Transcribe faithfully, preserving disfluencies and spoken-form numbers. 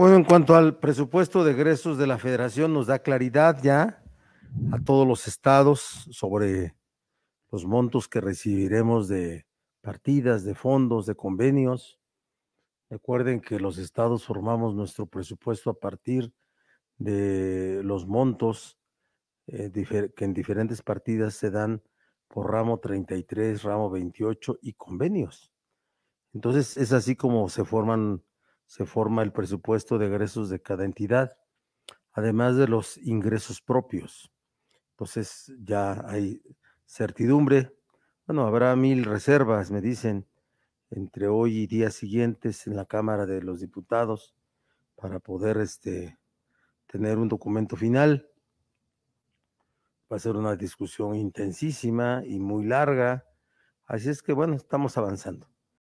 Bueno, en cuanto al presupuesto de egresos de la Federación, nos da claridad ya a todos los estados sobre los montos que recibiremos de partidas, de fondos, de convenios. Recuerden que los estados formamos nuestro presupuesto a partir de los montos eh, que en diferentes partidas se dan por ramo treinta y tres, ramo veintiocho y convenios. Entonces es así como se forman, se forma el presupuesto de egresos de cada entidad, además de los ingresos propios. Entonces ya hay certidumbre. Bueno, habrá mil reservas, me dicen, entre hoy y días siguientes en la Cámara de los Diputados para poder este, tener un documento final. Va a ser una discusión intensísima y muy larga. Así es que, bueno, estamos avanzando.